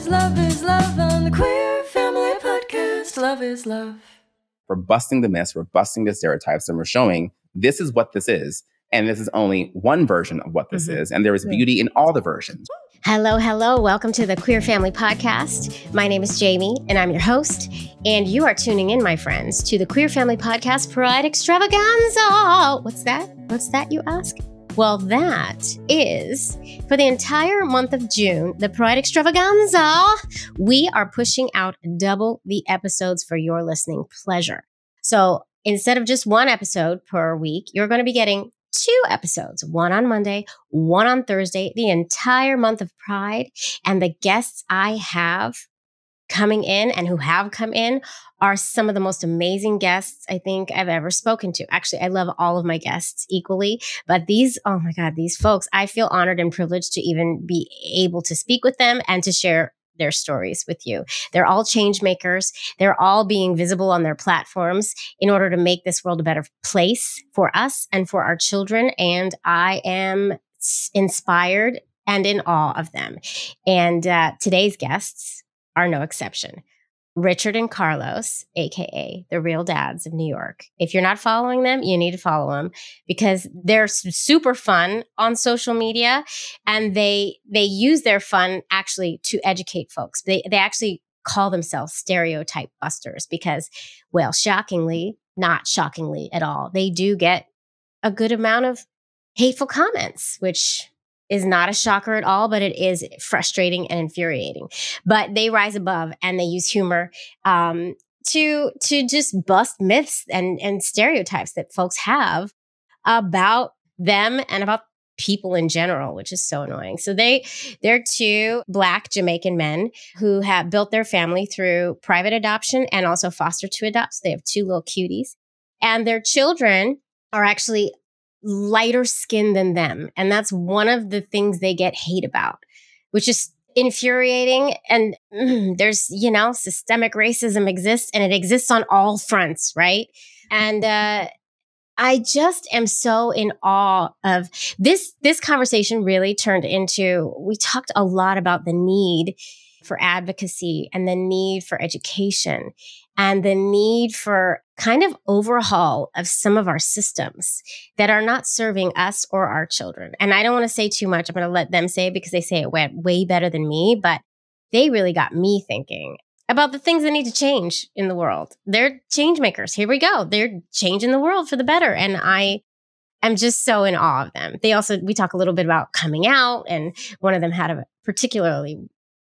is love on the Queer Family Podcast. Love is love. We're busting the myths, we're busting the stereotypes, and we're showing this is what this is. And this is only one version of what this is. And there is beauty in all the versions. Hello, hello. Welcome to the Queer Family Podcast. My name is Jamie, and I'm your host. And you are tuning in, my friends, to the Queer Family Podcast Pride Extravaganza. What's that? What's that, you ask? Well, that is for the entire month of June, the Pride Extravaganza. We are pushing out double the episodes for your listening pleasure. So instead of just one episode per week, you're going to be getting two episodes, one on Monday, one on Thursday, the entire month of Pride. And the guests I have coming in and who have come in are some of the most amazing guests I think I've ever spoken to. Actually, I love all of my guests equally, but these, oh my God, these folks, I feel honored and privileged to even be able to speak with them and to share their stories with you. They're all change makers. They're all being visible on their platforms in order to make this world a better place for us and for our children. And I am inspired and in awe of them. And today's guests are no exception. Richard and Carlos, aka the Real Dads of New York. If you're not following them, you need to follow them because they're super fun on social media, and they use their fun actually to educate folks. They actually call themselves stereotype busters because, well, shockingly, not shockingly at all, they do get a good amount of hateful comments, which is not a shocker at all, but it is frustrating and infuriating. But they rise above and they use humor to just bust myths and stereotypes that folks have about them and about people in general, which is so annoying. So they're two Black Jamaican men who have built their family through private adoption and also foster to adopt. So they have two little cuties, and their children are actually lighter skin than them. And that's one of the things they get hate about, which is infuriating. And there's, you know, systemic racism exists, and it exists on all fronts, right? And I just am so in awe of this. This conversation really turned into, we talked a lot about the need for advocacy and the need for education and the need for kind of overhaul of some of our systems that are not serving us or our children. And I don't want to say too much. I'm going to let them say it because they say it way better than me, but they really got me thinking about the things that need to change in the world. They're change makers. Here we go. They're changing the world for the better. And I'm just so in awe of them. They also, we talk a little bit about coming out, and one of them had a particularly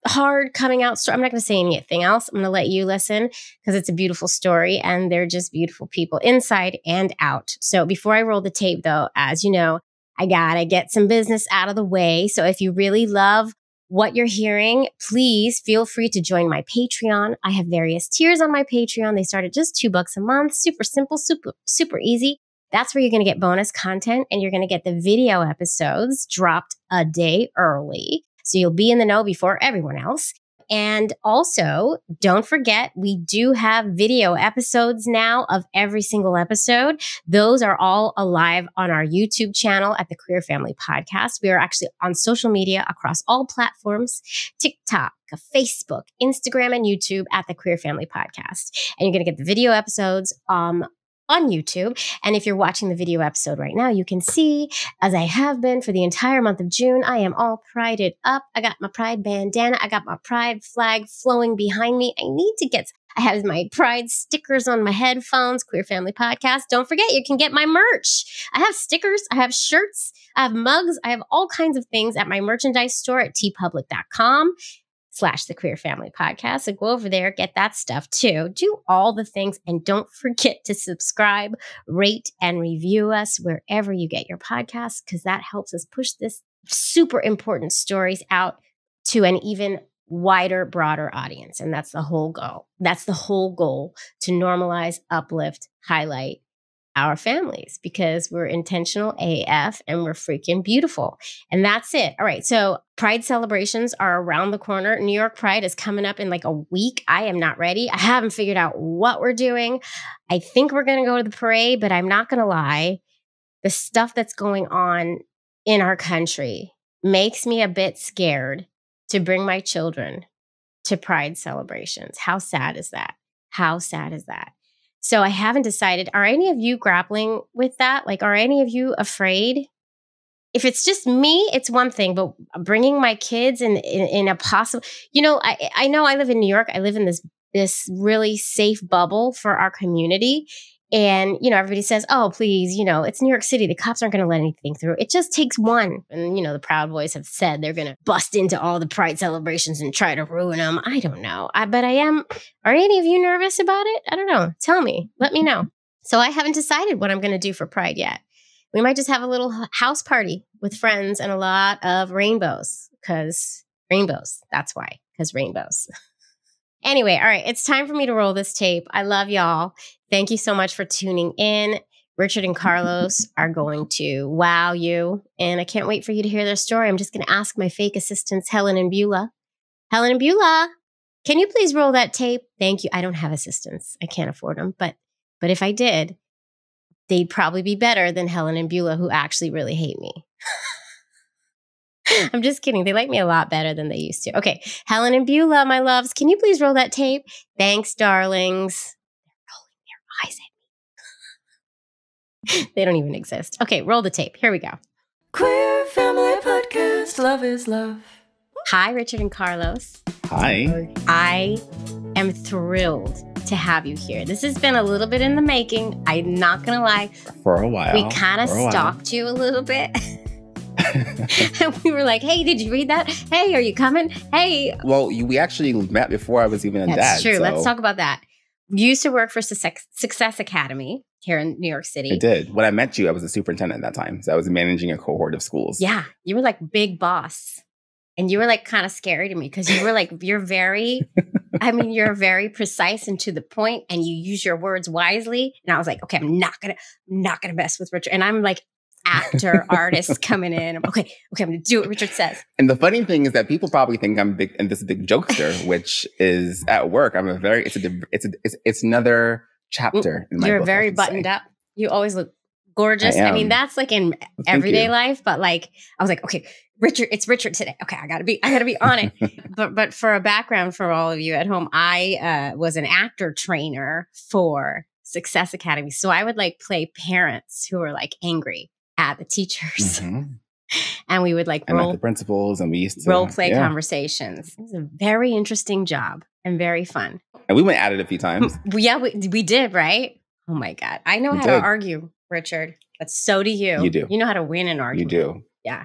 hard coming out story. I'm not going to say anything else. I'm going to let you listen because it's a beautiful story, and they're just beautiful people inside and out. So before I roll the tape, though, as you know, I got to get some business out of the way. So if you really love what you're hearing, please feel free to join my Patreon. I have various tiers on my Patreon. They start at just $2 a month. Super simple, super easy. That's where you're going to get bonus content, and you're going to get the video episodes dropped a day early. So you'll be in the know before everyone else. And also, don't forget, we do have video episodes now of every single episode. Those are all alive on our YouTube channel at the Queer Family Podcast. We are actually on social media across all platforms, TikTok, Facebook, Instagram, and YouTube at the Queer Family Podcast. And you're going to get the video episodes on YouTube. And if you're watching the video episode right now, you can see, as I have been for the entire month of June, I am all prided up. I got my pride bandana. I got my pride flag flowing behind me. I have my pride stickers on my headphones, Queer Family Podcast. Don't forget, you can get my merch. I have stickers. I have shirts. I have mugs. I have all kinds of things at my merchandise store at teepublic.com/thequeerfamilypodcast. So go over there, get that stuff too. Do all the things, and don't forget to subscribe, rate, and review us wherever you get your podcasts, because that helps us push this super important stories out to an even wider, broader audience. And that's the whole goal. That's the whole goal, to normalize, uplift, highlight our families, because we're intentional AF and we're freaking beautiful. And that's it. All right. So Pride celebrations are around the corner. New York Pride is coming up in like a week. I am not ready. I haven't figured out what we're doing. I think we're going to go to the parade, but I'm not going to lie. The stuff that's going on in our country makes me a bit scared to bring my children to Pride celebrations. How sad is that? How sad is that? So I haven't decided, are any of you grappling with that? Like, are any of you afraid? If it's just me, it's one thing, but bringing my kids in a possible, you know, I know I live in New York. I live in this really safe bubble for our community. And, you know, everybody says, oh, please, you know, it's New York City. The cops aren't going to let anything through. It just takes one. And, you know, the Proud Boys have said they're going to bust into all the Pride celebrations and try to ruin them. I don't know. But I am. Are any of you nervous about it? I don't know. Tell me. Let me know. So I haven't decided what I'm going to do for Pride yet. We might just have a little house party with friends and a lot of rainbows, because rainbows. That's why, because rainbows. Anyway, all right, it's time for me to roll this tape. I love y'all. Thank you so much for tuning in. Richard and Carlos are going to wow you, and I can't wait for you to hear their story. I'm just going to ask my fake assistants, Helen and Beulah. Helen and Beulah, can you please roll that tape? Thank you. I don't have assistants. I can't afford them, but if I did, they'd probably be better than Helen and Beulah, who actually really hate me. I'm just kidding. They like me a lot better than they used to. Okay. Helen and Beulah, my loves, can you please roll that tape? Thanks, darlings. They're rolling their eyes at me. They don't even exist. Okay. Roll the tape. Here we go. Queer Family Podcast. Love is love. Hi, Richard and Carlos. Hi. I am thrilled to have you here. This has been a little bit in the making. I'm not going to lie. For a while. We kind of stalked you a little bit. And we were like, hey, did you read that? Hey, are you coming? Hey. Well, we actually met before I was even a dad. That's true. So. Let's talk about that. You used to work for Success Academy here in New York City. I did. When I met you, I was a superintendent at that time. So I was managing a cohort of schools. Yeah. You were like big boss. And you were like kind of scary to me because you were like, you're very precise and to the point, and you use your words wisely. And I was like, okay, I'm not going to mess with Richard. And I'm like, actor, artist coming in. Okay, I'm going to do what Richard says. And the funny thing is that people probably think I'm big and this big jokester, which is at work. I'm a very, it's another chapter in my book. You're very buttoned up. You always look gorgeous. I mean, that's like in everyday life, but like, I was like, okay, Richard, it's Richard today. Okay, I gotta be on it. But for a background for all of you at home, I was an actor trainer for Success Academy. So I would like play parents who were like angry at the teachers. Mm-hmm. And we would like roll the principals, and we used to role play conversations. It was a very interesting job and very fun. And we went at it a few times. Yeah, we did, right? Oh my God. I know how to argue, Richard, but so do you. You do. You know how to win an argument. You do. Yeah.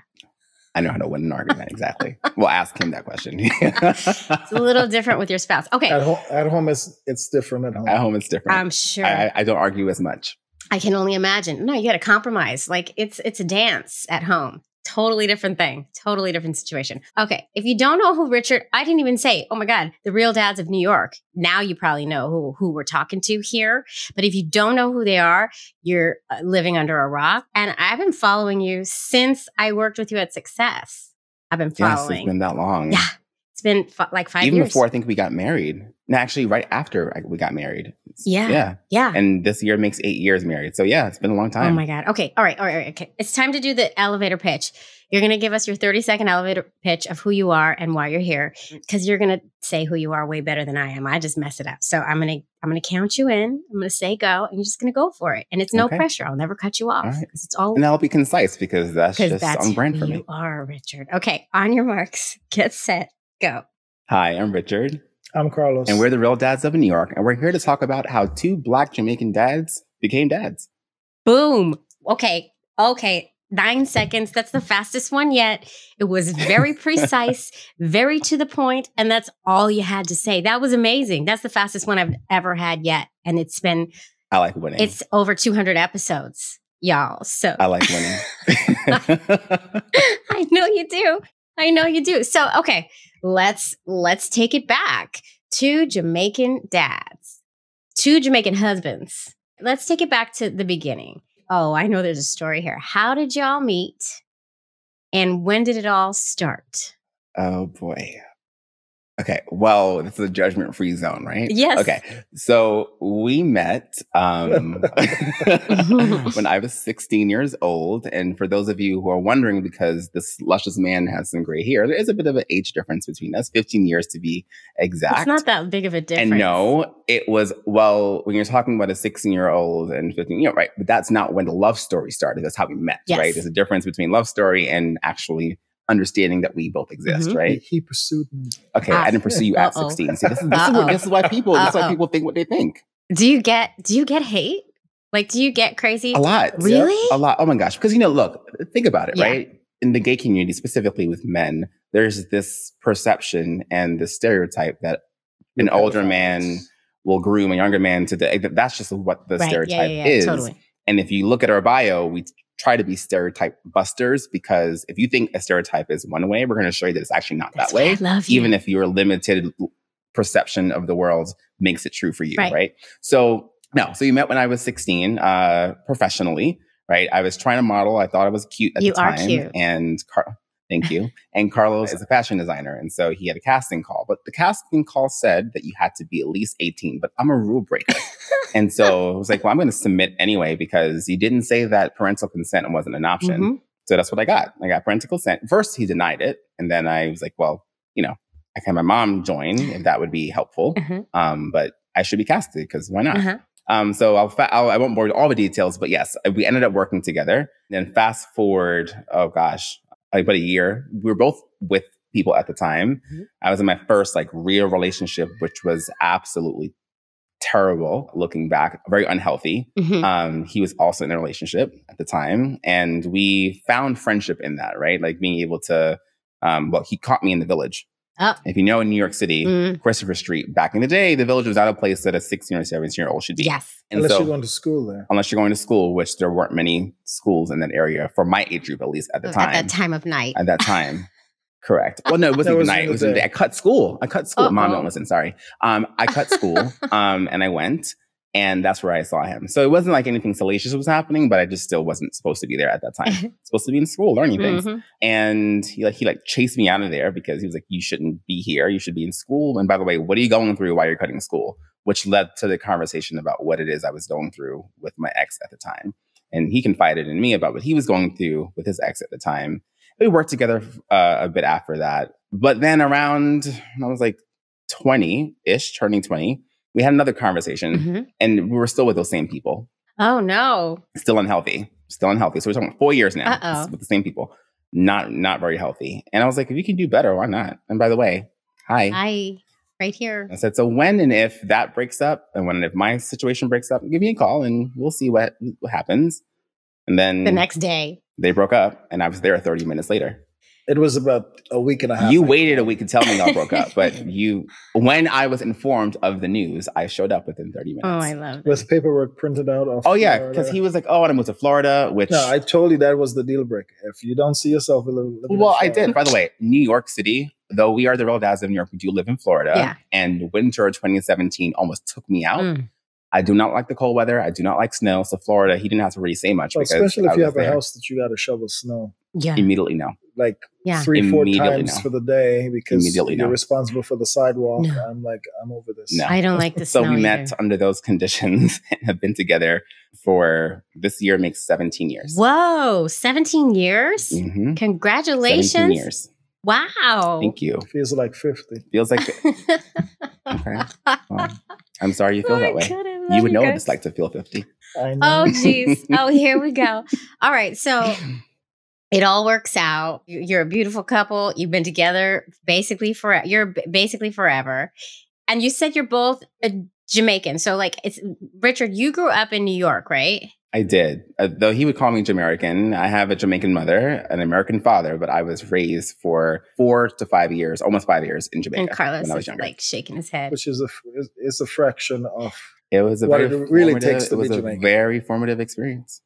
I know how to win an argument, exactly. We'll ask him that question. It's a little different with your spouse. Okay. At home, it's different at home. At home, it's different. I'm sure. I don't argue as much. I can only imagine. No, you got to compromise. Like it's a dance at home. Totally different thing. Totally different situation. Okay. If you don't know who Richard, I didn't even say, oh my God, the Real Dads of New York. Now you probably know who we're talking to here. But if you don't know who they are, you're living under a rock. And I've been following you since I worked with you at Success. I've been following. Yes, it's been that long. Yeah. It's been like 5 years. Even before I think we got married. No, actually, right after we got married. Yeah. And this year makes 8 years married. So yeah, it's been a long time. Oh my God. Okay. All right. Okay. It's time to do the elevator pitch. You're going to give us your 30-second elevator pitch of who you are and why you're here, because you're going to say who you are way better than I am. I just mess it up. So I'm going to count you in. I'm going to say go, and you're just going to go for it. And it's no pressure. I'll never cut you off. All right. It's all. And I'll be concise because that's on brand for me. You are, Richard. Okay. On your marks. Get set. Go. Hi, I'm Richard. I'm Carlos. And we're the Real Dads of New York. And we're here to talk about how two Black Jamaican dads became dads. Boom. Okay. 9 seconds. That's the fastest one yet. It was very precise, very to the point. And that's all you had to say. That was amazing. That's the fastest one I've ever had yet. And it's been... I like winning. It's over 200 episodes, y'all. So... I like winning. I know you do. So, okay. Let's take it back. Two Jamaican dads, two Jamaican husbands. Let's take it back to the beginning. Oh, I know there's a story here. How did y'all meet, and when did it all start? Oh boy. Okay. Well, this is a judgment-free zone, right? Yes. Okay. So we met when I was 16 years old. And for those of you who are wondering, because this luscious man has some gray hair, there is a bit of an age difference between us, 15 years to be exact. It's not that big of a difference. And no, it was, well, when you're talking about a 16-year-old and 15, you know, right? But that's not when the love story started. That's how we met, yes. Right? There's a difference between love story and actually understanding that we both exist, mm-hmm. right? He pursued me. Okay, I didn't pursue you at 16. See, this is why people think what they think. Do you get hate? Like, do you get crazy? A lot. Really? Yeah. A lot. Oh my gosh. Because, you know, look, think about it, yeah. right? In the gay community, specifically with men, there's this perception and this stereotype that an older man will groom a younger man to the... That's just what the right. stereotype yeah, is. Totally. And if you look at our bio, we try to be stereotype busters, because if you think a stereotype is one way, we're going to show you that it's actually not that way. Even if your limited perception of the world makes it true for you, right? So, no. So you met when I was 16, professionally, right? I was trying to model. I thought I was cute at the time. You are cute. And thank you. And Carlos is a fashion designer. And so he had a casting call. But the casting call said that you had to be at least 18. But I'm a rule breaker. And so I was like, well, I'm going to submit anyway, because he didn't say that parental consent wasn't an option. Mm-hmm. So that's what I got. I got parental consent. First, he denied it. And then I was like, well, you know, I can have my mom join if that would be helpful. Mm-hmm. But I should be casted, because why not? Mm-hmm. So I won't bore you with all the details. But yes, we ended up working together. Then fast forward, oh gosh, about a year. We were both with people at the time. Mm-hmm. I was in my first like real relationship, which was absolutely terrible looking back, very unhealthy. Mm-hmm. He was also in a relationship at the time. And we found friendship in that, right? Like being able to, well, he caught me in the Village. Oh. If you know, in New York City, Christopher Street, back in the day, the Village was not a place that a 16 or 17-year-old should be. Yes. And unless you're going to school there. Unless you're going to school, which there weren't many schools in that area for my age group, at least at the time. At that time of night. At that time. Correct. Well, no, it wasn't even night. It was the day. I cut school. Uh-oh. Mom don't listen. Sorry. I cut school and I went. And that's where I saw him. So it wasn't like anything salacious was happening, but I just still wasn't supposed to be there at that time. Supposed to be in school learning things. Mm-hmm. And he chased me out of there, because he was like, you shouldn't be here. You should be in school. And by the way, what are you going through while you're cutting school? Which led to the conversation about what it is I was going through with my ex at the time. And he confided in me about what he was going through with his ex at the time. We worked together a bit after that. But then around, I was like 20-ish, turning 20, we had another conversation, mm-hmm. and we were still with those same people. Oh, no. Still unhealthy. So we're talking 4 years now with the same people. Not very healthy. And I was like, if you can do better, why not? And by the way, hi. Hi. Right here. I said, so when and if that breaks up, and when and if my situation breaks up, give me a call, and we'll see what happens. And then the next day, they broke up, and I was there 30 minutes later. It was about a week and a half. You waited a week to tell me y'all broke up, but when I was informed of the news, I showed up within 30 minutes. Oh, I love it. With paperwork printed out. Of Florida. Yeah, because he was like, "Oh, I want to move to Florida." Which no, I told you that was the deal breaker. If you don't see yourself, well, I did. By the way, New York City. Though we are the Real Dads of New York, we do live in Florida. Yeah. And winter of 2017 almost took me out. Mm. I do not like the cold weather. I do not like snow. So Florida, he didn't have to really say much. Well, especially if you have a house that you got to shovel snow. Yeah. Immediately no. Like 3-4 times for the day, because you're responsible for the sidewalk. No. I'm like, I'm over this. No. I don't like the snow. So we met under those conditions and have been together for this year makes 17 years. Whoa, 17 years? Mm-hmm. Congratulations. 17 years. Wow. Thank you. Feels like 50. Okay. Well, I'm sorry you feel that way. You would know what it's like to feel 50. I know. Oh, geez. Oh, here we go. All right. So it all works out. You're a beautiful couple. You've been together basically forever. And you said you're both Jamaican. So like, it's Richard, you grew up in New York, right? I did. Though he would call me Jamaican. I have a Jamaican mother, an American father, but I was raised for 4 to 5 years, almost 5 years in Jamaica. And Carlos when I was younger. Like shaking his head. Which is a fraction of what it really takes to be Jamaican. It was a very formative experience.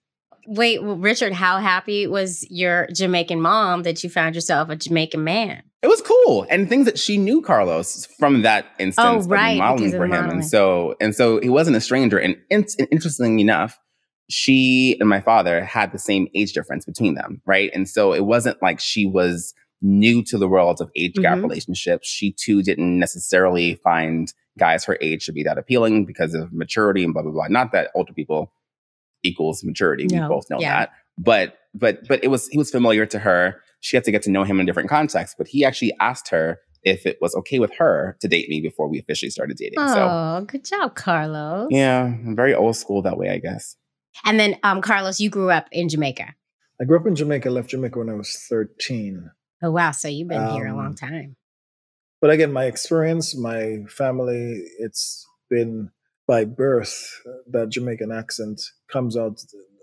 Wait, well, Richard, how happy was your Jamaican mom that you found yourself a Jamaican man? It was cool. And things that she knew Carlos from that instance. Oh, right. Modeling for him. Modeling. And so he wasn't a stranger. And interestingly enough, she and my father had the same age difference between them, right? And so it wasn't like she was new to the world of age gap relationships. She too didn't necessarily find guys her age to be that appealing because of maturity and blah, blah, blah. Not that older people equals maturity. No. We both know that. But he was familiar to her. She had to get to know him in different contexts, but he actually asked her if it was okay with her to date me before we officially started dating. Oh, so, good job, Carlos. Yeah, I'm very old school that way, I guess. And then, Carlos, you grew up in Jamaica. I grew up in Jamaica, left Jamaica when I was 13. Oh, wow. So you've been here a long time. But again, my experience, my family, it's been by birth that Jamaican accent comes out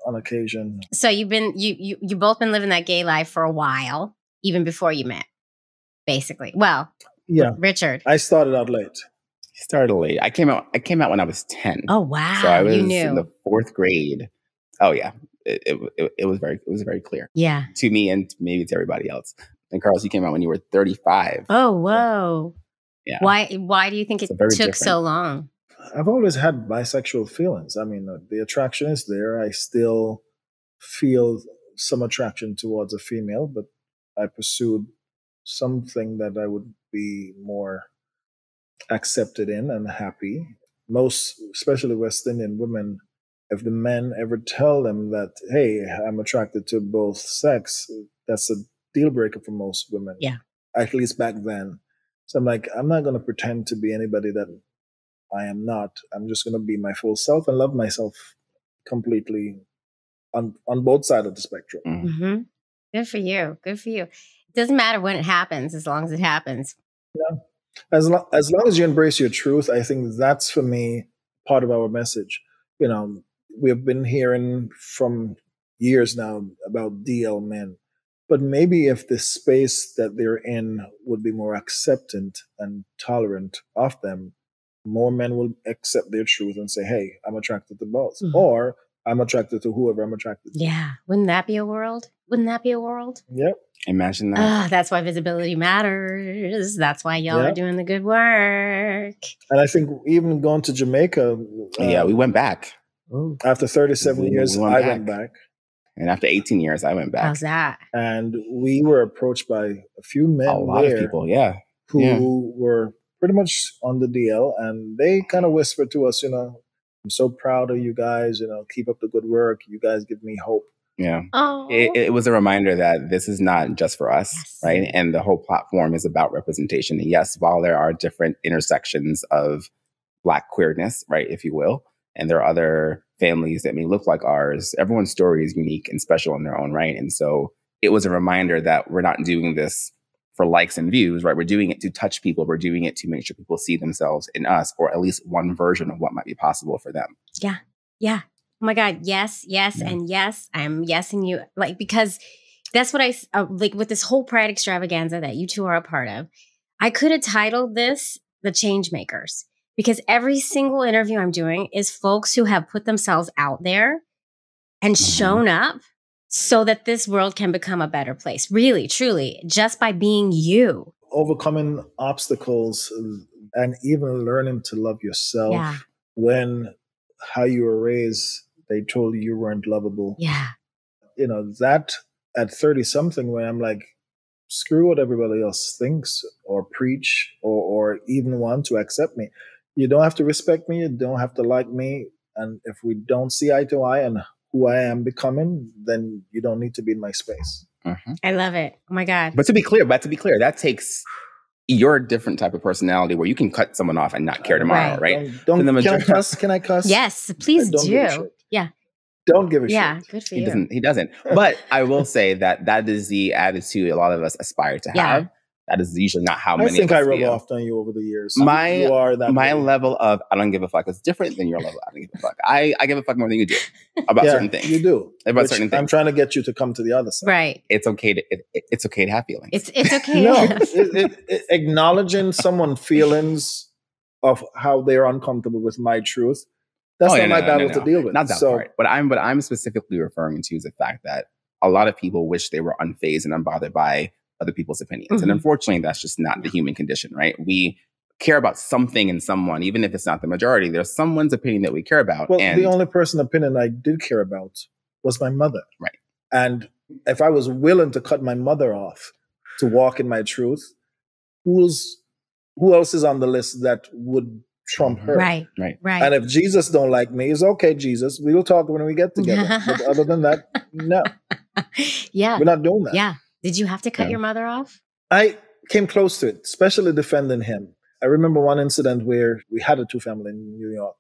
on occasion. So you've been, you both been living that gay life for a while, even before you met. Basically. Well, yeah. Richard. I started out late. You started late. I came out when I was 10. Oh, wow. So I was in the fourth grade. Oh, yeah. It was very clear. Yeah. To me and maybe to everybody else. And Carlos, you came out when you were 35. Oh, whoa. Yeah. Why do you think it took so long? I've always had bisexual feelings. I mean, the attraction is there. I still feel some attraction towards a female, but I pursued something that I would be more accepted in and happy. Most, especially West Indian women, if the men ever tell them that, hey, I'm attracted to both sex, that's a deal breaker for most women. Yeah. At least back then. So I'm like, I'm not going to pretend to be anybody that I am not. I'm just going to be my full self and love myself completely on both sides of the spectrum. Mm-hmm. Good for you. Good for you. It doesn't matter when it happens, as long as it happens. Yeah. As long as you embrace your truth, I think that's, for me, part of our message. You know, we have been hearing from years now about DL men, but maybe if the space that they're in would be more acceptant and tolerant of them, more men will accept their truth and say, hey, I'm attracted to both, or I'm attracted to whoever I'm attracted to. Yeah. Wouldn't that be a world? Wouldn't that be a world? Yep. Imagine that. That's why visibility matters. That's why y'all are doing the good work. And I think even going to Jamaica. We went back. After 37 years, I went back. And after 18 years, I went back. How's that? And we were approached by a few men. A lot of people, who were pretty much on the DL. And they kind of whispered to us, you know, I'm so proud of you guys. You know, keep up the good work. You guys give me hope. Yeah. It was a reminder that this is not just for us, right? And the whole platform is about representation. And yes, while there are different intersections of Black queerness, right, if you will, and there are other families that may look like ours, everyone's story is unique and special in their own right. And so it was a reminder that we're not doing this for likes and views, right? We're doing it to touch people. We're doing it to make sure people see themselves in us, or at least one version of what might be possible for them. Yeah. Yeah. Oh my God. Yes. And yes, I'm yesing you. Like, because that's what I, like with this whole Pride extravaganza that you two are a part of, I could have titled this The Changemakers, because every single interview I'm doing is folks who have put themselves out there and shown up so that this world can become a better place. Really, truly, just by being you. Overcoming obstacles and even learning to love yourself when how you were raised, they told you weren't lovable. Yeah. You know, that at 30-something, when I'm like, screw what everybody else thinks or preach or even want to accept me. You don't have to respect me. You don't have to like me. And if we don't see eye to eye on who I am becoming, then you don't need to be in my space. Mm-hmm. I love it. Oh, my God. But to be clear, that takes... You're a different type of personality where you can cut someone off and not care tomorrow, right? Can I cuss? Can I cuss? Yes, please do. Yeah. Don't give a shit. Yeah, good for you. He doesn't. But I will say that is the attitude a lot of us aspire to have. Yeah. That is usually not how many of us feel. I think I rub off on you over the years. My level of I don't give a fuck is different than your level of I don't give a fuck. I give a fuck more than you do about certain things. You do. I'm trying to get you to come to the other side. Right. It's okay to have feelings. It's okay. No, acknowledging someone's feelings of how they're uncomfortable with my truth, that's not my battle to deal with. Not that part. What I'm specifically referring to is the fact that a lot of people wish they were unfazed and unbothered by other people's opinions. And unfortunately, that's just not the human condition, right? We care about something in someone, even if it's not the majority. There's someone's opinion that we care about. Well, the only person opinion I did care about was my mother. Right. And if I was willing to cut my mother off to walk in my truth, who else is on the list that would trump her? Right, right, right. And if Jesus don't like me, it's okay, Jesus, we will talk when we get together. But other than that, no. Yeah. We're not doing that. Yeah. Did you have to cut your mother off? I came close to it, especially defending him. I remember one incident where we had a two-family in New York,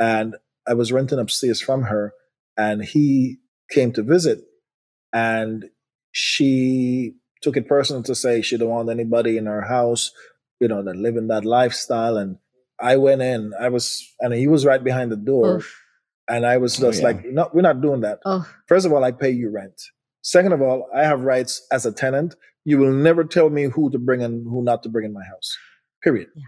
and I was renting upstairs from her, and he came to visit, and she took it personal to say she don't want anybody in her house, you know, that living that lifestyle. And I went in, and he was right behind the door. Oof. And I was just like, no, we're not doing that. Oh. First of all, I pay you rent. Second of all, I have rights as a tenant. You will never tell me who to bring and who not to bring in my house, period. Yeah.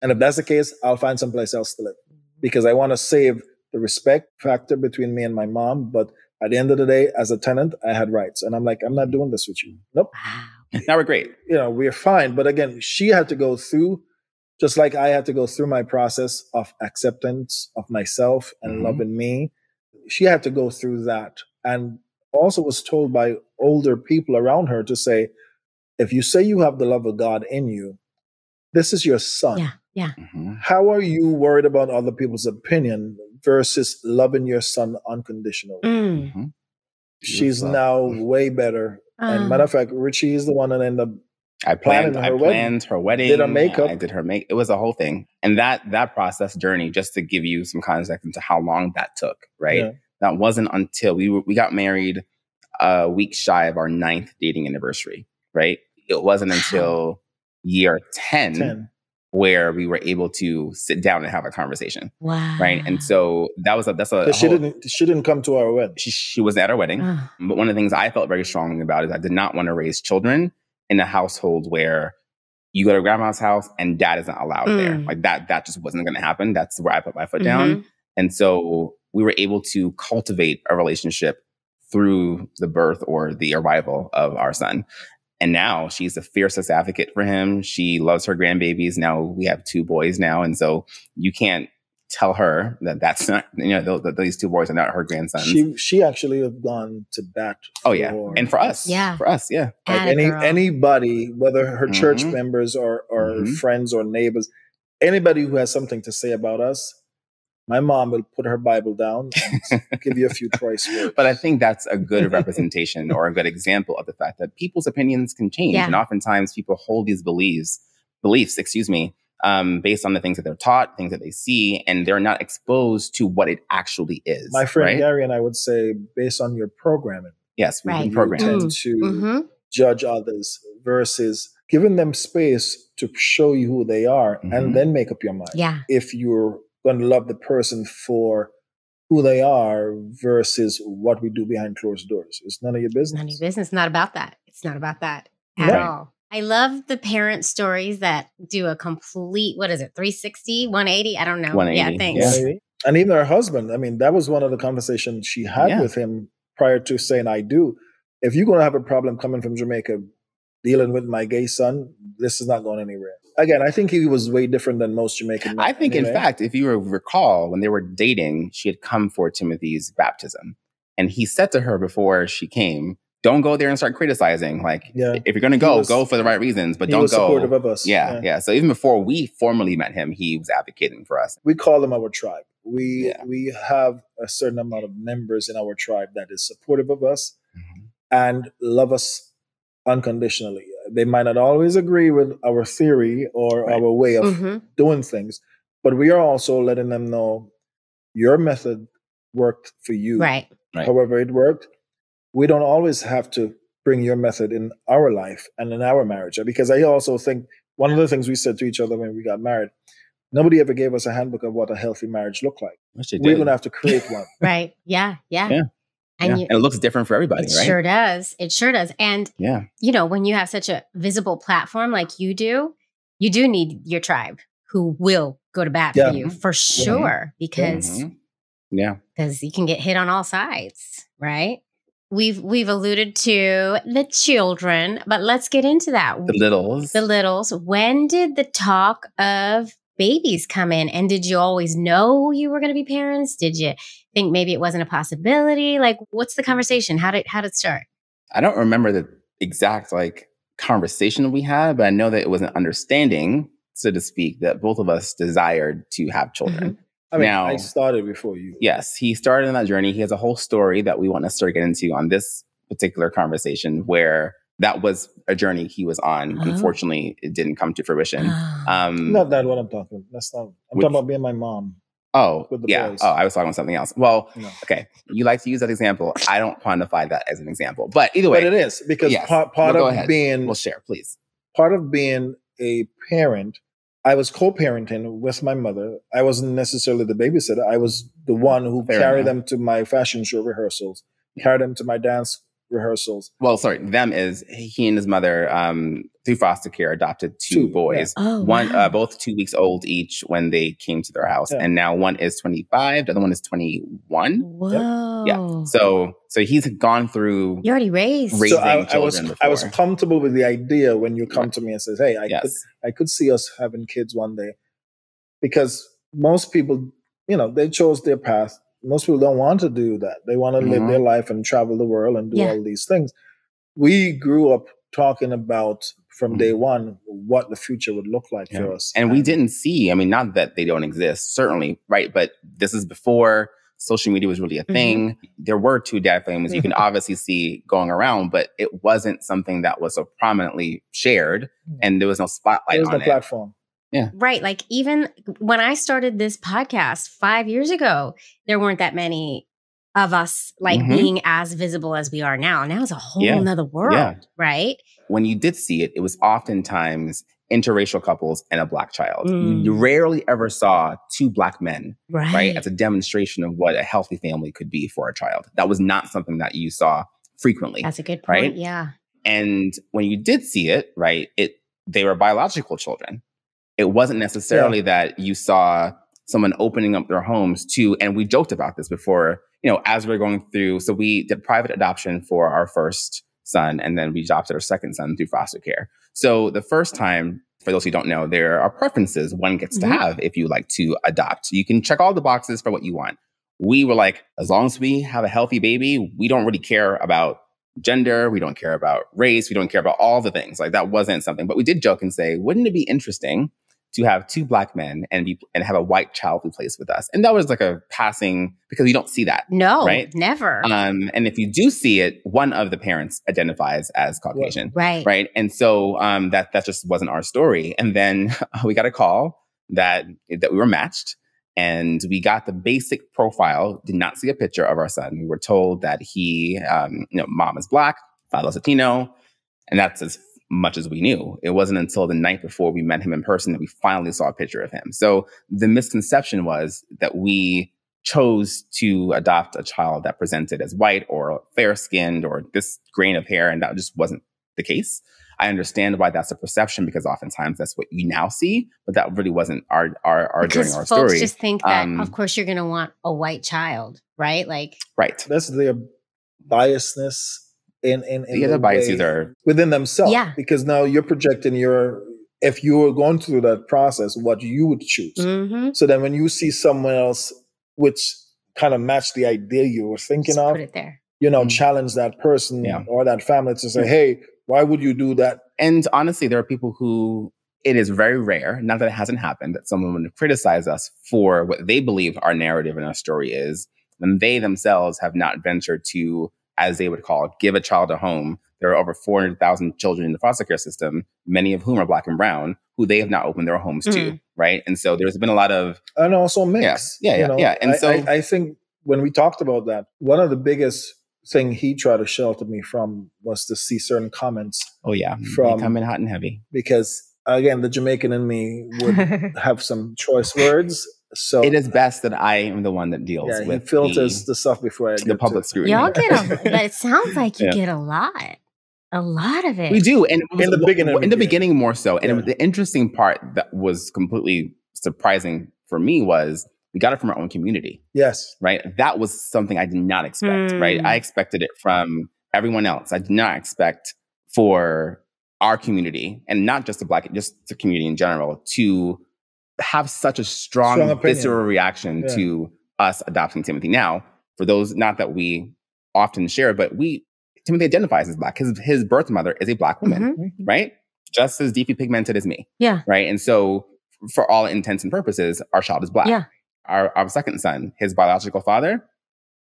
And if that's the case, I'll find someplace else to live, because I want to save the respect factor between me and my mom. But at the end of the day, as a tenant, I had rights. And I'm like, I'm not doing this with you. Nope. Wow. Now we're great. You know, we're fine. But again, she had to go through, just like I had to go through my process of acceptance of myself and loving me. She had to go through that. And also was told by older people around her to say, if you say you have the love of God in you, this is your son. Yeah, yeah. Mm-hmm. How are you worried about other people's opinion versus loving your son unconditionally? Mm-hmm. She's now way better. And matter of fact, Richie is the one that ended up I planned her wedding. Did her makeup. I did her makeup. It was a whole thing. And that process journey, just to give you some context into how long that took, right? Yeah. That wasn't until we got married a week shy of our 9th dating anniversary, right? It wasn't until year 10 where we were able to sit down and have a conversation. Wow. Right. And so that's a she didn't come to our wedding. She wasn't at our wedding. But one of the things I felt very strongly about is I did not want to raise children in a household where you go to grandma's house and dad isn't allowed there. Like that just wasn't going to happen. That's where I put my foot down. And so we were able to cultivate a relationship through the birth or the arrival of our son. And now she's the fiercest advocate for him. She loves her grandbabies. Now we have 2 boys now. And so you can't tell her that that's not, you know, these 2 boys are not her grandsons. She actually have gone to bat. Oh, yeah. And for us. Yeah. For us. Yeah. Like anybody, whether her church members or friends or neighbors, anybody who has something to say about us, my mom will put her Bible down and give you a few choice words. But I think that's a good representation or a good example of the fact that people's opinions can change. Yeah. And oftentimes people hold these beliefs, based on the things that they're taught, things that they see, and they're not exposed to what it actually is. My friend Gary and I would say, based on your programming. Yes, we can program. You tend to judge others versus giving them space to show you who they are and then make up your mind. Yeah. If you're going to love the person for who they are versus what we do behind closed doors. It's none of your business. None of your business. Not about that. It's not about that at all. I love the parent stories that do a complete, 360, 180? I don't know. 180. Yeah, thanks. Yeah. And even her husband. I mean, that was one of the conversations she had with him prior to saying, I do. If you're going to have a problem coming from Jamaica, dealing with my gay son, this is not going anywhere. Again, I think he was way different than most Jamaican men. I think, in fact, if you recall, when they were dating, she had come for Timothy's baptism. And he said to her before she came, don't go there and start criticizing. Like, if you're going to go for the right reasons, but don't go. He was supportive of us. Yeah. So even before we formally met him, he was advocating for us. We call him our tribe. We have a certain amount of members in our tribe that is supportive of us and love us unconditionally. They might not always agree with our theory or our way of doing things, but we are also letting them know your method worked for you. Right. However it worked, we don't always have to bring your method in our life and in our marriage. Because I also think one of the things we said to each other when we got married, nobody ever gave us a handbook of what a healthy marriage looked like. We're going to have to create one. Right. Yeah. And it looks different for everybody, right? It sure does. And, you know, when you have such a visible platform like you do need your tribe who will go to bat for you for sure. Because you can get hit on all sides, right? We've alluded to the children, but let's get into that. The littles. When did the talk of babies come in? And did you always know you were going to be parents? Did you think maybe it wasn't a possibility? Like, what's the conversation? How did it start? I don't remember the exact conversation we had, but I know that it was an understanding, so to speak, that both of us desired to have children. Mm-hmm. I mean, now, I started before you. Yes, he started on that journey. He has a whole story that we want to start getting into on this particular conversation where that was a journey he was on. Uh-huh. Unfortunately, it didn't come to fruition. Not that what I'm talking about. That's not, I'm talking about being my mom. Oh, yeah. Boys. Oh, I was talking about something else. Well, no. Okay. You like to use that example. I don't quantify that as an example. But either way. But it is, because yes, part of being... We'll share, please. Part of being a parent, I was co-parenting with my mother. I wasn't necessarily the babysitter. I was the one who carried them to my fashion show rehearsals, carried them to my dance rehearsals. Well, sorry, them is he and his mother, through foster care, adopted two boys. Yeah. Oh, one, wow. Both 2 weeks old each when they came to their house. Yeah. And now one is 25. The other one is 21. Whoa. Yeah. So he's gone through. You already raising children before. I was comfortable with the idea when you come to me and says, hey, I could see us having kids one day. Because most people, they chose their path. Most people don't want to do that. They want to live their life and travel the world and do all these things. We grew up talking about, from day one, what the future would look like for us. And we didn't see, not that they don't exist, certainly, right? But this is before social media was really a thing. There were two dad families you can obviously see going around, but it wasn't something that was so prominently shared, and there was no spotlight on it. There was no platform. Yeah. Right. Like, even when I started this podcast 5 years ago, there weren't that many of us being as visible as we are now. Now it's a whole nother world, right? When you did see it, it was oftentimes interracial couples and a Black child. You rarely ever saw two Black men, right? As a demonstration of what a healthy family could be for a child. That was not something that you saw frequently. That's a good point, right? Yeah. And when you did see it, right, they were biological children. It wasn't necessarily that you saw someone opening up their homes to, and we joked about this before, as we're going through. So we did private adoption for our first son, and then we adopted our second son through foster care. So the first time, for those who don't know, there are preferences one gets to have if you like to adopt. You can check all the boxes for what you want. We were like, as long as we have a healthy baby, we don't really care about gender, we don't care about race, we don't care about all the things. Like, that wasn't something. But we did joke and say, wouldn't it be interesting to have two Black men and have a white child be placed with us? And that was like a passing, because you don't see that. No, right? Never. And if you do see it, one of the parents identifies as Caucasian. Right. Right. And so that just wasn't our story. And then we got a call that we were matched, and we got the basic profile, did not see a picture of our son. We were told that he, mom is Black, father's Latino, and that's his much as we knew. It wasn't until the night before we met him in person that we finally saw a picture of him. So the misconception was that we chose to adopt a child that presented as white or fair-skinned or this grain of hair, and that just wasn't the case. I understand why that's a perception, because oftentimes that's what you now see, but that really wasn't our during our story. Folks just think that, of course, you're going to want a white child, right? Like, right. That's their biasness. In the other biases are within themselves, because now you're projecting if you were going through that process, what you would choose. So then when you see someone else, which kind of matched the idea you were thinking of, put it there. Challenge that person or that family to say, hey, why would you do that? And honestly, there are people who, it is very rare, not that it hasn't happened, that someone would criticize us for what they believe our narrative and our story is, when they themselves have not ventured to, as they would call it, give a child a home. There are over 400,000 children in the foster care system, many of whom are Black and brown, who they have not opened their homes to, right? And so there's been a lot of... And also mix. Yeah. And I think when we talked about that, one of the biggest thing he tried to shelter me from was to see certain comments. Oh, yeah. They come in hot and heavy. Because, again, the Jamaican in me would have some choice words. So it is best that I am the one that deals with he filters the stuff before I get the public scrutiny. Y'all get a, but it sounds like you get a lot of it. We do, and in the beginning more so. And the interesting part that was completely surprising for me was we got it from our own community. Yes, right. That was something I did not expect. Right, I expected it from everyone else. I did not expect for our community, and not just the Black, just the community in general, to have such a strong visceral reaction to us adopting Timothy. Now, for those, not that we often share, but we Timothy identifies as Black. His birth mother is a Black woman, mm-hmm. right? Just as deeply pigmented as me. Yeah. Right? And so for all intents and purposes, our child is Black. Yeah. Our second son, his biological father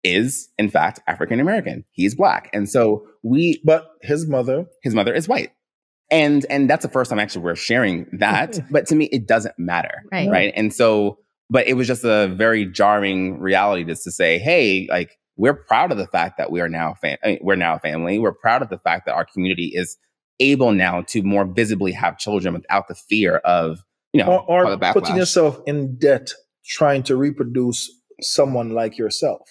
is, in fact, African-American. He's Black. And so we... But his mother is white. And that's the first time actually we're sharing that. But to me, it doesn't matter. Right. Right. And so, but it was just a very jarring reality just to say, hey, like, we're proud of the fact that we are now we're now a family. We're proud of the fact that our community is able now to more visibly have children without the fear of, you know, or putting yourself in debt trying to reproduce someone like yourself.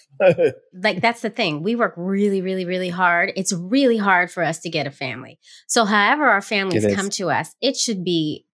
Like, that's the thing. We work really, really, really hard. It's really hard for us to get a family. So however our families come to us, it should be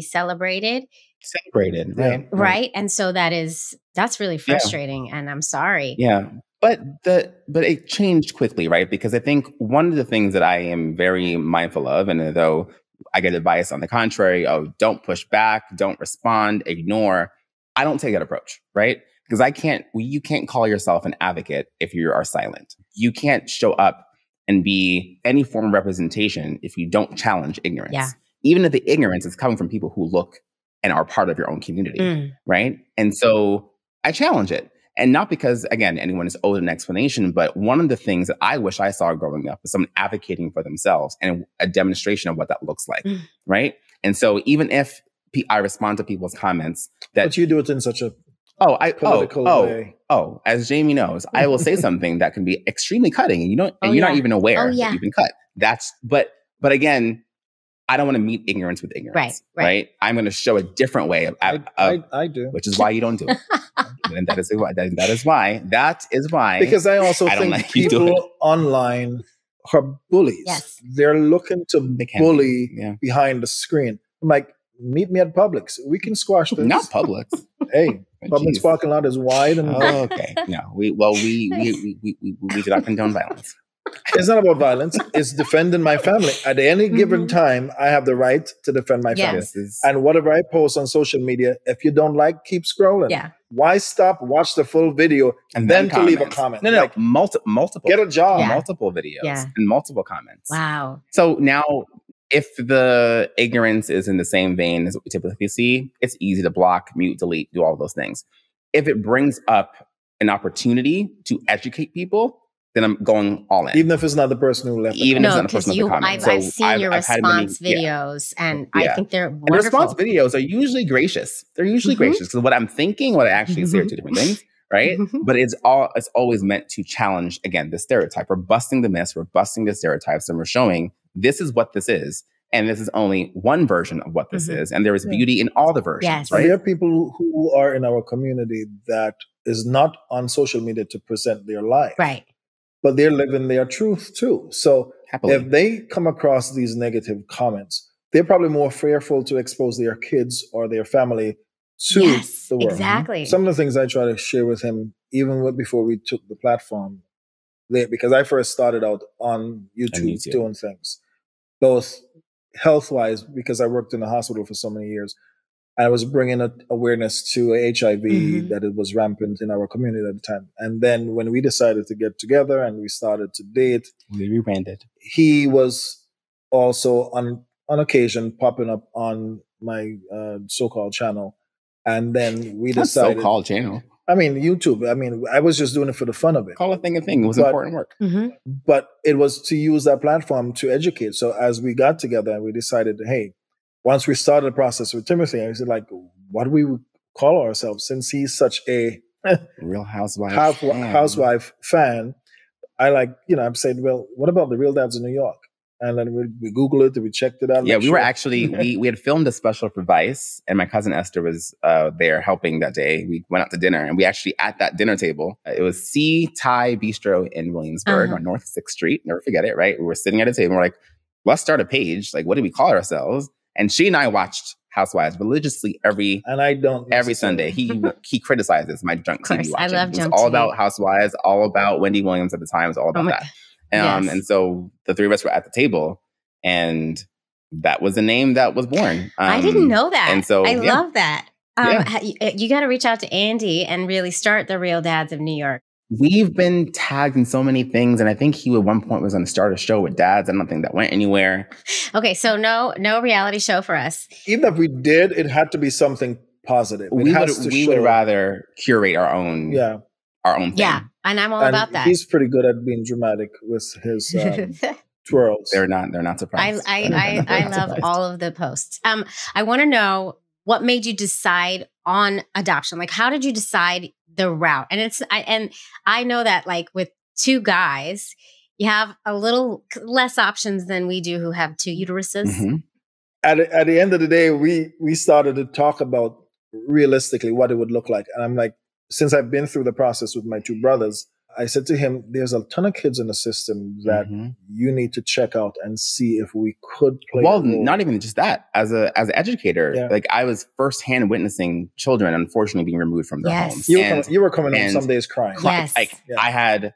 celebrated. Celebrated. Right. Right. And so that's really frustrating. Yeah. And I'm sorry. Yeah. But it changed quickly, right? Because I think one of the things that I am very mindful of, and though I get advice on the contrary of don't push back, don't respond, ignore, I don't take that approach, right? Because you can't call yourself an advocate if you are silent. You can't show up and be any form of representation if you don't challenge ignorance. Yeah. Even if the ignorance is coming from people who look and are part of your own community, right? And so I challenge it. And not because, again, anyone is owed an explanation, but one of the things that I wish I saw growing up is someone advocating for themselves and a demonstration of what that looks like, right? And so even if I respond to people's comments that— But you do it in such a political way. Oh, as Jamie knows, I will say something that can be extremely cutting and you're not even aware that you've been cut. But again, I don't want to meet ignorance with ignorance, right? I'm going to show a different way of, I do, which is why you don't do it. And that is why. Because I also think people online are bullies. Yes. They're looking to bully behind the screen. I'm like, meet me at Publix. We can squash this. Not Publix. Hey, Publix parking lot is wide. And okay. No, we do not condone violence. It's not about violence. It's defending my family. At any given time, I have the right to defend my family. And whatever I post on social media, if you don't like, keep scrolling. Yeah. Why stop? Watch the full video and then to leave a comment. No, like, multiple. Get a job. Yeah. Multiple videos and multiple comments. Wow. So now, if the ignorance is in the same vein as what we typically see, it's easy to block, mute, delete, do all those things. If it brings up an opportunity to educate people, then I'm going all in. Even if it's not the person who left the comment. No, because I've seen your response videos, and I think they're wonderful. And response videos are usually gracious. They're usually gracious. Because what I'm thinking, what I actually say are two different things, right? But it's always meant to challenge, again, the stereotype. We're busting the myths, we're busting the stereotypes, and we're showing this is what this is. And this is only one version of what this is. And there is beauty in all the versions, right? There are people who are in our community that is not on social media to present their life. Right. But they're living their truth too. So if they come across these negative comments, they're probably more fearful to expose their kids or their family to the world. Exactly. Some of the things I try to share with him, even before we took the platform, because I first started out on YouTube doing things, both health-wise, because I worked in the hospital for so many years. I was bringing awareness to HIV that it was rampant in our community at the time. And then when we decided to get together and we started to date, we rebranded. He was also on occasion popping up on my so-called channel. And then we decided... so-called channel. I mean, YouTube. I mean, I was just doing it for the fun of it. Call a thing a thing. It was important work. But it was to use that platform to educate. So as we got together and we decided, hey, once we started the process with Timothy, I said, like, what do we call ourselves? Since he's such a Real Housewife fan, I'm saying, well, what about the Real Dads of New York? And then we Googled it and we checked it out. Yeah, we had filmed a special for Vice, and my cousin Esther was there helping that day. We went out to dinner, and we actually, at that dinner table, it was Thai Bistro in Williamsburg on North Sixth Street. Never forget it, right? We were sitting at a table, we're like, let's start a page. Like, what do we call ourselves? And she and I watched Housewives religiously every Sunday. He criticizes my junk TV watching. I love junk TV. It was all about Housewives, all about Wendy Williams at the time. It was all about that. And so the three of us were at the table, and that was the name that was born. I didn't know that. And so I love that. You got to reach out to Andy and really start the Real Dads of New York. We've been tagged in so many things, and I think he at one point was going to start a show with dads. I don't think that went anywhere. Okay, so no reality show for us. Even if we did, it had to be something positive. We would rather curate our own, our own thing. Yeah, and I'm all about that. He's pretty good at being dramatic with his twirls. They're not surprised. I love all of the posts. I want to know what made you decide on adoption. Like, how did you decide the route? And I know that, like, with two guys, you have a little less options than we do, who have two uteruses. Mm-hmm. At the end of the day, we started to talk about realistically what it would look like. And I'm like, since I've been through the process with my two brothers, I said to him, there's a ton of kids in the system that you need to check out and see if we could play. Well, not even just that. As an educator, like, I was firsthand witnessing children, unfortunately, being removed from their homes. You were coming home some days crying. Yes. I had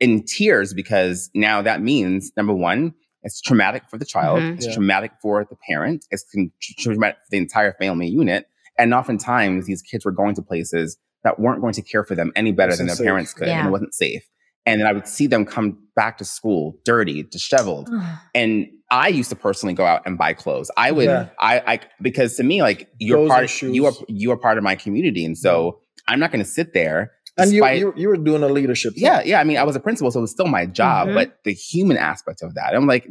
in tears, because now that means, number one, it's traumatic for the child. Mm-hmm. It's traumatic for the parent. It's traumatic for the entire family unit. And oftentimes, these kids were going to places that weren't going to care for them any better than their parents could, and it wasn't safe. And then I would see them come back to school dirty, disheveled. And I used to personally go out and buy clothes. I would, because to me, like, you are part of my community, and so I'm not going to sit there. And you were doing a leadership thing. I mean, I was a principal, so it was still my job, but the human aspect of that, I'm like,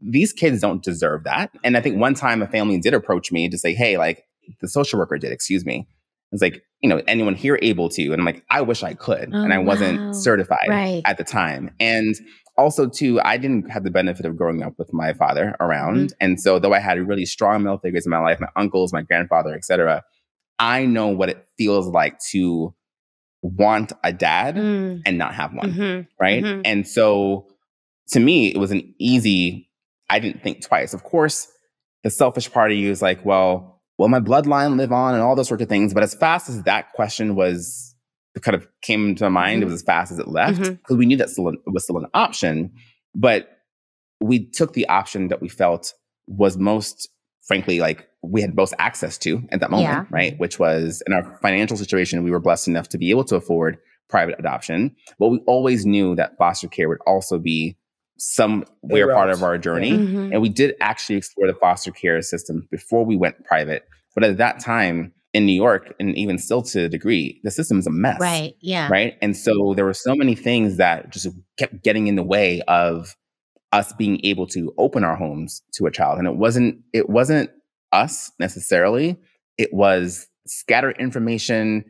these kids don't deserve that. And I think one time a family did approach me to say, hey, like, the social worker did, excuse me. It's like, you know, anyone here able to? And I'm like, I wish I could. And I wasn't certified at the time. And also, too, I didn't have the benefit of growing up with my father around. And so though I had really strong male figures in my life, my uncles, my grandfather, et cetera, I know what it feels like to want a dad and not have one, right? And so to me, it was an easy, I didn't think twice. Of course, the selfish part of you is like, well, my bloodline live on and all those sorts of things. But as fast as that question was, it kind of came to my mind, it was as fast as it left, because we knew that was still an option. But we took the option that we felt was most, frankly, like, we had most access to at that moment, right? Which was, in our financial situation, we were blessed enough to be able to afford private adoption. But we always knew that foster care would also be somewhere part of our journey. And we did actually explore the foster care system before we went private. But at that time in New York, and even still to a degree, the system is a mess. Right. Yeah. Right. And so there were so many things that just kept getting in the way of us being able to open our homes to a child. And it wasn't us necessarily. It was scattered information.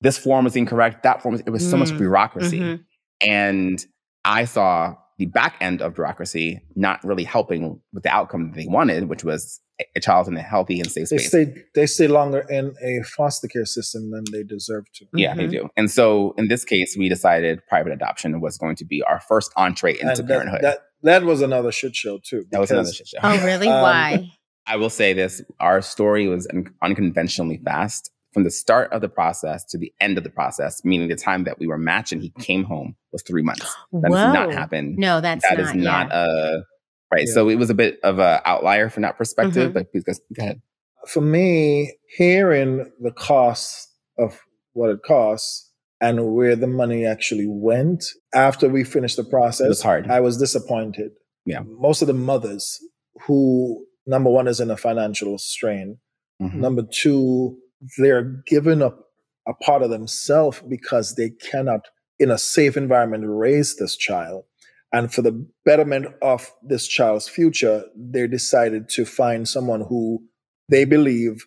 This form was incorrect. That form was, it was so much bureaucracy. And I saw the back end of bureaucracy not really helping with the outcome that they wanted, which was a child in a healthy and safe space. They stay longer in a foster care system than they deserve to. Yeah, they do. And so in this case, we decided private adoption was going to be our first entree into parenthood. That was another shit show too. That was another shit show. Oh, really? Why? I will say this. Our story was unconventionally fast. From the start of the process to the end of the process, meaning the time that we were matched and he came home, was 3 months. That does not happen. No, that is not. So it was a bit of an outlier from that perspective, but please go ahead. For me, hearing the cost of what it costs and where the money actually went after we finished the process, it was hard. I was disappointed. Yeah. Most of the mothers who, number one, is in a financial strain. Number two, they're giving up a part of themselves because they cannot, in a safe environment, raise this child. And for the betterment of this child's future, they decided to find someone who they believe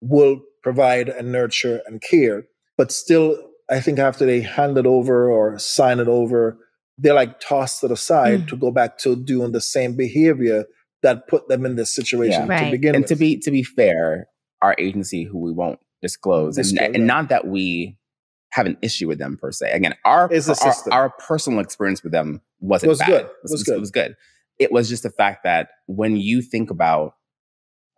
will provide and nurture and care. But still, I think after they hand it over or sign it over, they're like tossed to the side to go back to doing the same behavior that put them in this situation to begin with. And to be fair, our agency, who we won't disclose and not that we have an issue with them per se. Again, our personal experience with them wasn't bad. It was good. It was just the fact that when you think about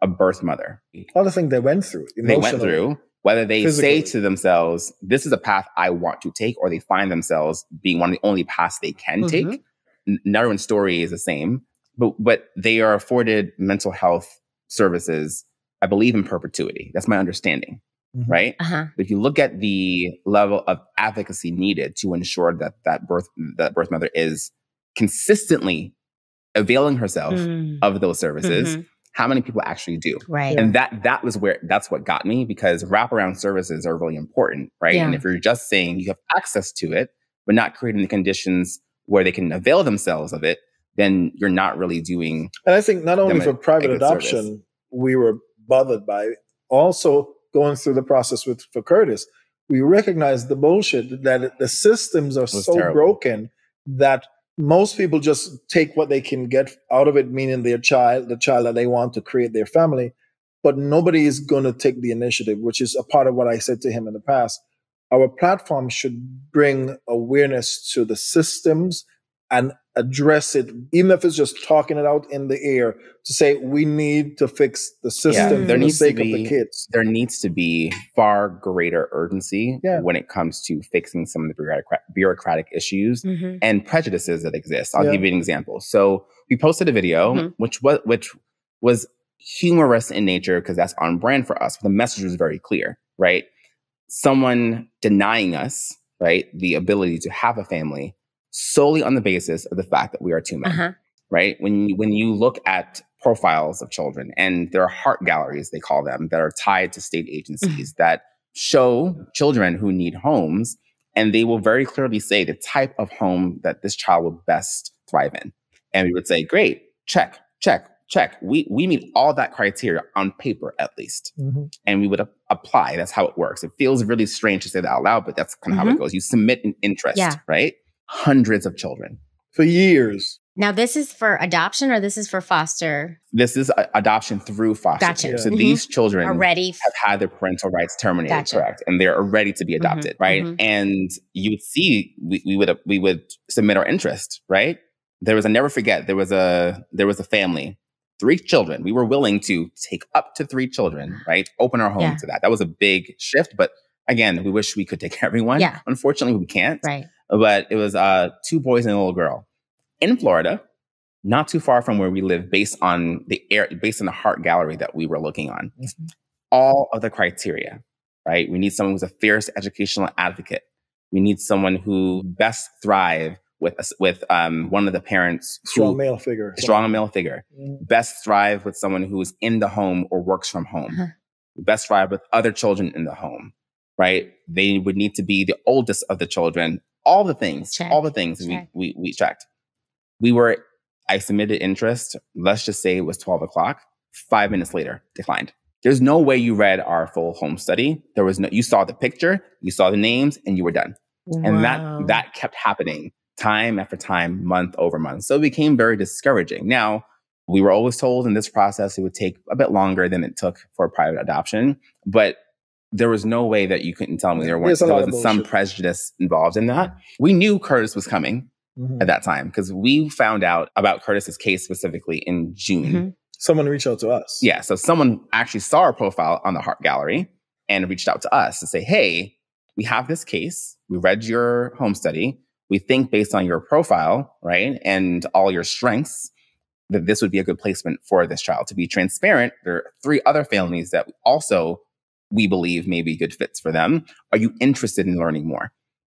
a birth mother, all the things they went through, whether they say to themselves, "This is a path I want to take," or they find themselves being one of the only paths they can take. Not everyone's story is the same, but they are afforded mental health services, I believe, in perpetuity. That's my understanding. right? But if you look at the level of advocacy needed to ensure that that birth mother is consistently availing herself of those services, how many people actually do? Right. And that's what got me, because wraparound services are really important, right? Yeah. And if you're just saying you have access to it, but not creating the conditions where they can avail themselves of it, then you're not really doing. And I think not only for private adoption, service. We were bothered by it. Also going through the process for Curtis, we recognized the bullshit that the systems are so terrible. Broken that most people just take what they can get out of it, meaning their child, the child that they want to create their family, but nobody is going to take the initiative, which is a part of what I said to him in the past. Our platform should bring awareness to the systems and address it, even if it's just talking it out in the air, to say we need to fix the system for the sake of the kids. There needs to be far greater urgency when it comes to fixing some of the bureaucratic issues and prejudices that exist. I'll give you an example. So we posted a video which was humorous in nature, because that's on brand for us. But the message was very clear, right? Someone denying us, right, the ability to have a family solely on the basis of the fact that we are two men, right? When you look at profiles of children, and there are heart galleries, they call them, that are tied to state agencies that show children who need homes, and they will very clearly say the type of home that this child will best thrive in. And we would say, great, check, check, check. We meet all that criteria on paper, at least. And we would apply. That's how it works. It feels really strange to say that out loud, but that's kind of how it goes. You submit an interest, right? Hundreds of children for years. Now, this is for adoption, or this is for foster? This is adoption through foster care. So these children already have had their parental rights terminated, correct? And they're ready to be adopted, right? And you would see, we would submit our interest, right? There was, I never forget, there was a family, 3 children. We were willing to take up to 3 children, right? Open our home to that. That was a big shift, but again, we wish we could take everyone. Yeah. Unfortunately, we can't. Right. But it was 2 boys and a little girl in Florida, not too far from where we live, based on the heart gallery that we were looking on. All of the criteria, right? We need someone who's a fierce educational advocate. We need someone who best thrive with one of the parents, strong male figure, best thrive with someone who is in the home or works from home, best thrive with other children in the home, right? They would need to be the oldest of the children. All the things, we checked. I submitted interest. Let's just say it was 12 o'clock. 5 minutes later, declined. There's no way you read our full home study. There was no, you saw the picture, you saw the names, and you were done. Wow. And that kept happening time after time, month over month. So it became very discouraging. Now, we were always told in this process, it would take a bit longer than it took for private adoption, but there was no way that you couldn't tell me there wasn't some prejudice involved in that. We knew Curtis was coming at that time, because we found out about Curtis's case specifically in June. Someone reached out to us. Yeah. So someone actually saw our profile on the Heart Gallery and reached out to us to say, hey, we have this case. We read your home study. We think based on your profile, right, and all your strengths, that this would be a good placement for this child. To be transparent, there are 3 other families that also we believe may be good fits for them. Are you interested in learning more?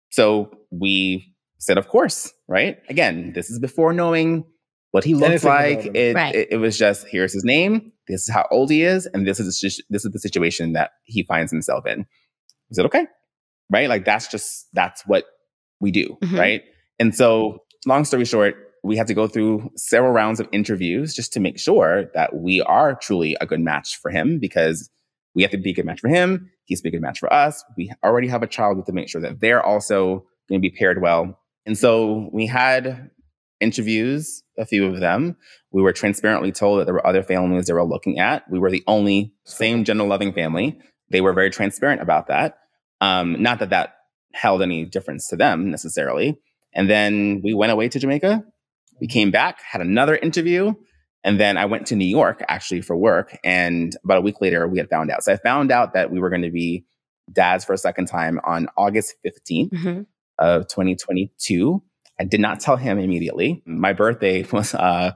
So we said, of course, right? Again, this is before knowing what he looked like. It was just, here's his name, this is how old he is, and this is the situation that he finds himself in. I said, okay, right? Like that's what we do, right? And so long story short, we had to go through several rounds of interviews just to make sure that we are truly a good match for him, because we have to be a good match for him. He's a good match for us. We already have a child. We have to make sure that they're also going to be paired well. And so we had interviews, a few of them. We were transparently told that there were other families they were looking at. We were the only same gender loving family. They were very transparent about that. Not that that held any difference to them necessarily. And then we went away to Jamaica. We came back, had another interview. And then I went to New York actually for work. And about a week later, we had found out. So I found out that we were going to be dads for a second time on August 15th of 2022. I did not tell him immediately. My birthday was 5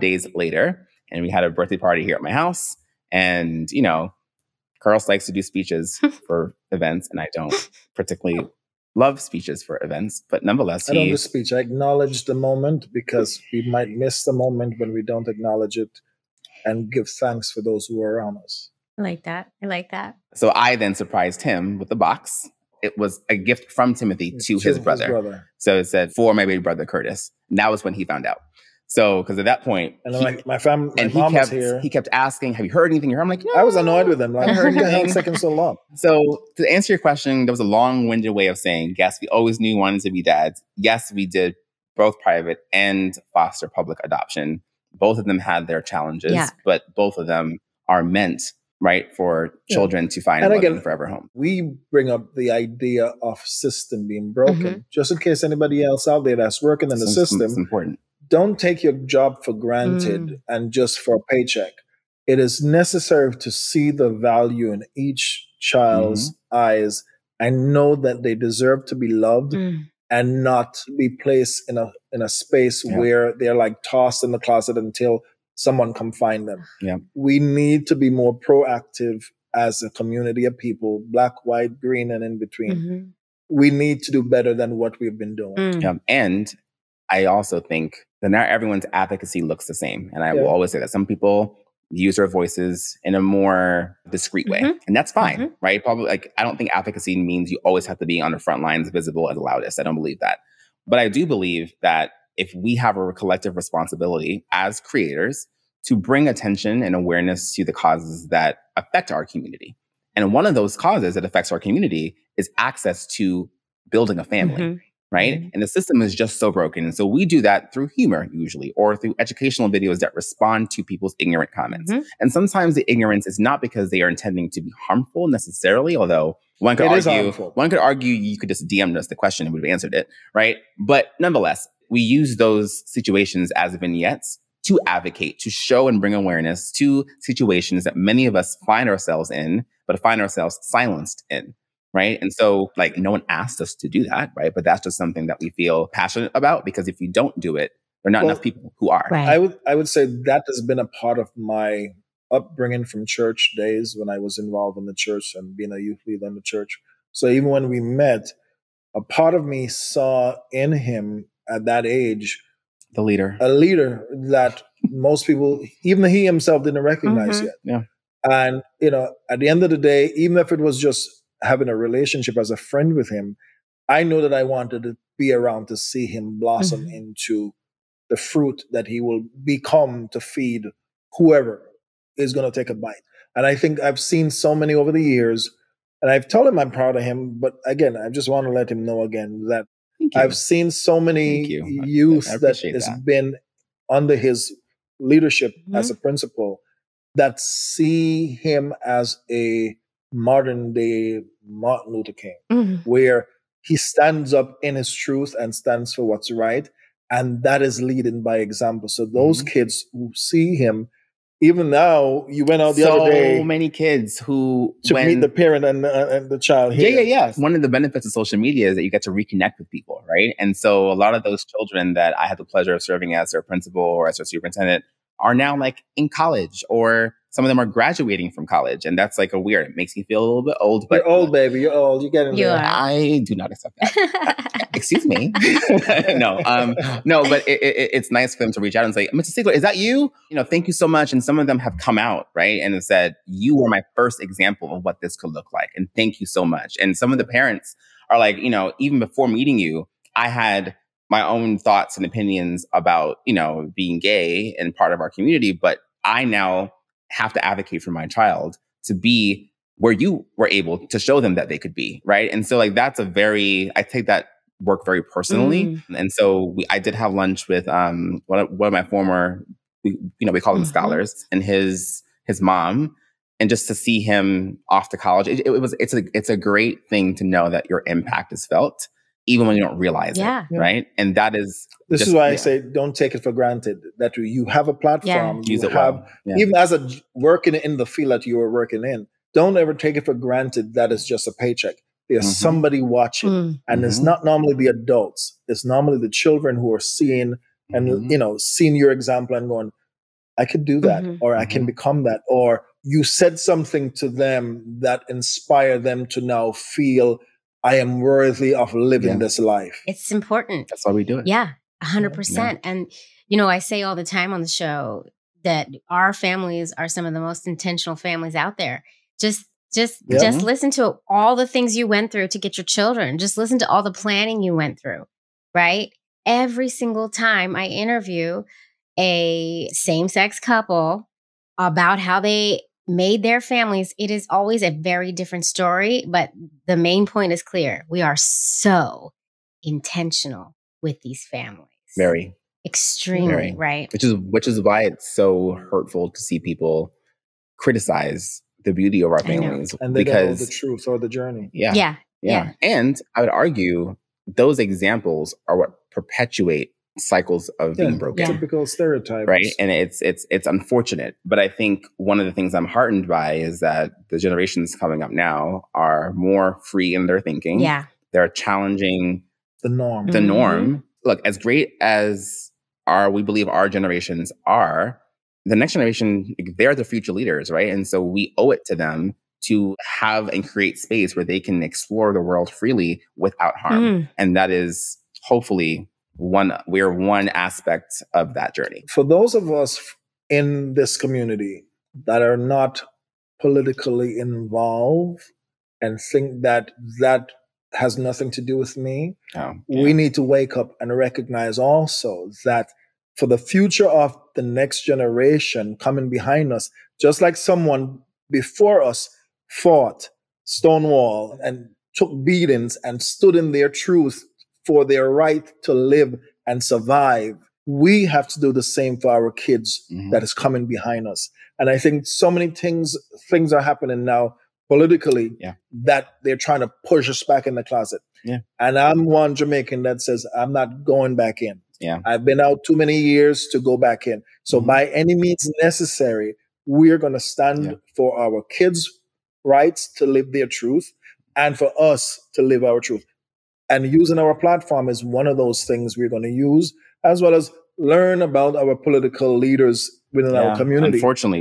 days later, and we had a birthday party here at my house. And, you know, Carlos likes to do speeches for events, and I don't particularly love speeches for events, but nonetheless, I don't do speech. I acknowledge the moment, because we might miss the moment when we don't acknowledge it and give thanks for those who are around us. I like that. I like that. So I then surprised him with a box. It was a gift from Timothy to his brother. So it said, for my baby brother, Curtis. And that was when he found out. So, because at that point, and he kept asking, have you heard anything? I'm like, no. I was annoyed with him. Like, I heard it's taking so long. So, to answer your question, there was a long-winded way of saying, yes, we always knew we wanted to be dads. Yes, we did both private and foster public adoption. Both of them had their challenges, but both of them are meant, right, for children to find and love again, and forever home. We bring up the idea of system being broken, just in case anybody else out there that's working in the system. It's important. Don't take your job for granted and just for a paycheck. It is necessary to see the value in each child's eyes and know that they deserve to be loved and not be placed in a space where they're like tossed in the closet until someone come find them. Yeah. We need to be more proactive as a community of people, black, white, green, and in between. We need to do better than what we've been doing. And I also think that not everyone's advocacy looks the same. And I will always say that some people use their voices in a more discreet way. And that's fine, right? Probably, like, I don't think advocacy means you always have to be on the front lines, visible and loudest. I don't believe that. But I do believe that if we have a collective responsibility as creators to bring attention and awareness to the causes that affect our community. And one of those causes that affects our community is access to building a family. Right? And the system is just so broken. And so we do that through humor usually, or through educational videos that respond to people's ignorant comments. And sometimes the ignorance is not because they are intending to be harmful necessarily, although one could argue you could just DM us the question and we would have answered it, right? But nonetheless, we use those situations as vignettes to advocate, to show and bring awareness to situations that many of us find ourselves in, but find ourselves silenced in. Right. And so, like, no one asked us to do that. Right. But that's just something that we feel passionate about, because if you don't do it, there are not enough people who are. Right. I would say that has been a part of my upbringing from church days when I was involved in the church and being a youth leader in the church. So even when we met, a part of me saw in him at that age, a leader that most people, even he himself, didn't recognize yet. Yeah. And, you know, at the end of the day, even if it was just having a relationship as a friend with him, I know that I wanted to be around to see him blossom into the fruit that he will become to feed whoever is going to take a bite. And I think I've seen so many over the years, and I've told him I'm proud of him, but again, I just want to let him know again that I've seen so many youth that has been under his leadership as a principal that see him as a modern day Martin Luther King, where he stands up in his truth and stands for what's right. And that is leading by example. So those kids who see him, even now, you went out the other day. So many kids who meet the parent and the child here. Yeah. One of the benefits of social media is that you get to reconnect with people, right? And so a lot of those children that I had the pleasure of serving as their principal or as their superintendent are now, like, in college, or some of them are graduating from college, and that's, like, a weird. It makes me feel a little bit old. But you're old, baby. You're old. You get in there. I do not accept that. Excuse me. No. But it's nice for them to reach out and say, "Mr. Seigler, is that you? You know, thank you so much." And some of them have come out, right, and have said, "You were my first example of what this could look like, and thank you so much." And some of the parents are like, you know, even before meeting you, I had my own thoughts and opinions about, you know, being gay and part of our community, but I now have to advocate for my child to be where you were able to show them that they could be, right? And so, like, that's I take that work very personally. And so I did have lunch with one of my former, we call them scholars, and his mom, and just to see him off to college, it's a great thing to know that your impact is felt, even when you don't realize it, right? And that is... This is why I say don't take it for granted, that you have a platform, you have, even as a working in the field that you were working in, don't ever take it for granted that it's just a paycheck. There's somebody watching, and it's not normally the adults. It's normally the children who are seeing and, seeing your example and going, I could do that, or I can become that, or you said something to them that inspired them to now feel, I am worthy of living this life. It's important. That's why we do it. Yeah, 100%. Yeah. And, you know, I say all the time on the show that our families are some of the most intentional families out there. Just listen to all the things you went through to get your children. Just listen to all the planning you went through, right? Every single time I interview a same-sex couple about how they made their families, it is always a very different story, but the main point is clear. We are so intentional with these families. Very. Extremely, very. Right? Which is why it's so hurtful to see people criticize the beauty of our families. And they don't know the truth or the journey. Yeah. And I would argue those examples are what perpetuate cycles of being broken. Typical stereotypes. Right. And it's unfortunate. But I think one of the things I'm heartened by is that the generations coming up now are more free in their thinking. Yeah. They're challenging the norm. The norm. Look, as great as we believe our generations are, the next generation, they're the future leaders, right? And so we owe it to them to have and create space where they can explore the world freely without harm. And that is hopefully one aspect of that journey. For those of us in this community that are not politically involved and think that has nothing to do with me, we need to wake up and recognize also that for the future of the next generation coming behind us, just like someone before us fought Stonewall and took beatings and stood in their truth for their right to live and survive, we have to do the same for our kids that is coming behind us. And I think so many things are happening now politically that they're trying to push us back in the closet. Yeah. And I'm one Jamaican that says, I'm not going back in. Yeah. I've been out too many years to go back in. So by any means necessary, we're going to stand for our kids' rights to live their truth and for us to live our truth. And using our platform is one of those things we're going to use, as well as learn about our political leaders within our community. Unfortunately,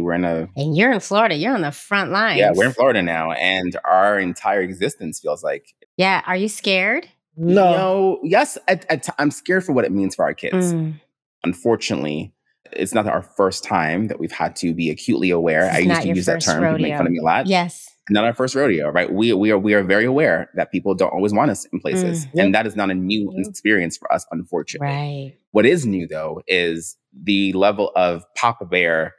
And you're in Florida. You're on the front lines. Yeah, we're in Florida now. And our entire existence feels like... Yeah. Are you scared? No. Yes, I'm scared for what it means for our kids. Unfortunately, it's not our first time that we've had to be acutely aware. I used to use that term. People make fun of me a lot. Yes. Not our first rodeo, right? We are very aware that people don't always want us in places. And that is not a new experience for us, unfortunately. Right. What is new, though, is the level of Papa Bear